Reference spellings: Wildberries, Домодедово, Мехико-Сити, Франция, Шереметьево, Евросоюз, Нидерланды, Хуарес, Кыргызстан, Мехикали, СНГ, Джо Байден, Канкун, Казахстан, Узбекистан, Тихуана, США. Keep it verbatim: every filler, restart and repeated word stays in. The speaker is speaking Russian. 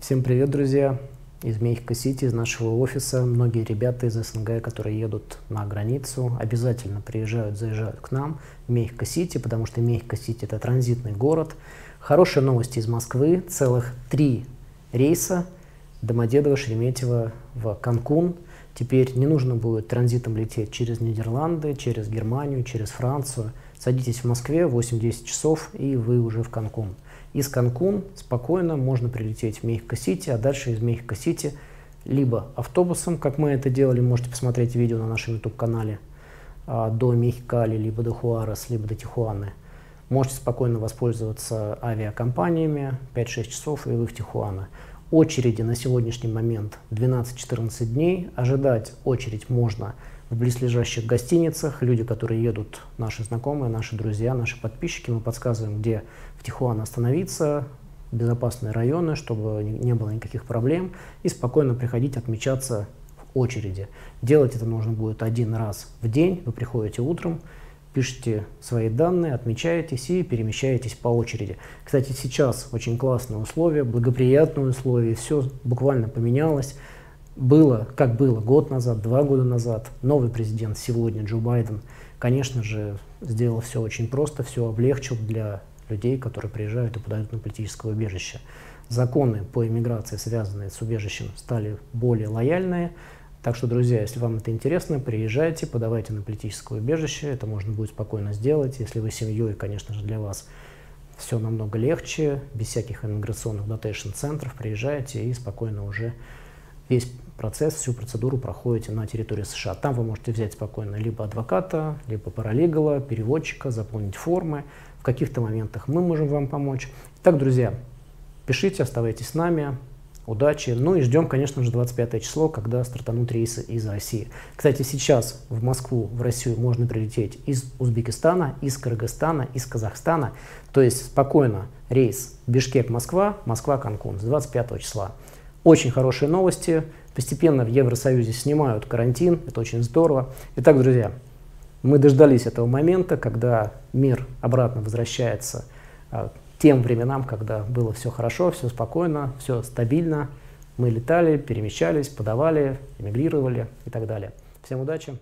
Всем привет, друзья! Из Мехико-Сити, из нашего офиса. Многие ребята из СНГ, которые едут на границу, обязательно приезжают, заезжают к нам в Мехико-Сити, потому что Мехико-Сити – это транзитный город. Хорошие новости из Москвы. Целых три рейса Домодедово, Шереметьево в Канкун. Теперь не нужно будет транзитом лететь через Нидерланды, через Германию, через Францию. Садитесь в Москве восемь-десять часов, и вы уже в Канкун. Из Канкун спокойно можно прилететь в Мехико-Сити, а дальше из Мехико-Сити либо автобусом, как мы это делали, можете посмотреть видео на нашем YouTube-канале, до Мехикали, либо до Хуарес, либо до Тихуаны. Можете спокойно воспользоваться авиакомпаниями, пять-шесть часов, и вы в Тихуана. Очереди на сегодняшний момент двенадцать-четырнадцать дней. Ожидать очередь можно в близлежащих гостиницах. Люди, которые едут, наши знакомые, наши друзья, наши подписчики, мы подсказываем, где в Тихуана остановиться, безопасные районы, чтобы не было никаких проблем, и спокойно приходить, отмечаться в очереди. Делать это нужно будет один раз в день. Вы приходите утром, пишите свои данные, отмечаетесь и перемещаетесь по очереди. Кстати, сейчас очень классные условия, благоприятные условия, все буквально поменялось. Было, как было год назад, два года назад, новый президент сегодня, Джо Байден, конечно же, сделал все очень просто, все облегчил для людей, которые приезжают и подают на политическое убежище. Законы по иммиграции, связанные с убежищем, стали более лояльные. Так что, друзья, если вам это интересно, приезжайте, подавайте на политическое убежище, это можно будет спокойно сделать. Если вы семьей, конечно же, для вас все намного легче, без всяких иммиграционных дотейшн-центров, приезжайте и спокойно уже весь процесс, всю процедуру проходите на территории США. Там вы можете взять спокойно либо адвоката, либо паралегала, переводчика, заполнить формы. В каких-то моментах мы можем вам помочь. Итак, друзья, пишите, оставайтесь с нами. Удачи. Ну и ждем, конечно же, двадцать пятое число, когда стартанут рейсы из России. Кстати, сейчас в Москву, в Россию можно прилететь из Узбекистана, из Кыргызстана, из Казахстана. То есть спокойно рейс Бишкек-Москва, Москва-Канкун с двадцать пятого числа. Очень хорошие новости. Постепенно в Евросоюзе снимают карантин. Это очень здорово. Итак, друзья, мы дождались этого момента, когда мир обратно возвращается к тем временам, когда было все хорошо, все спокойно, все стабильно. Мы летали, перемещались, подавали, эмигрировали и так далее. Всем удачи!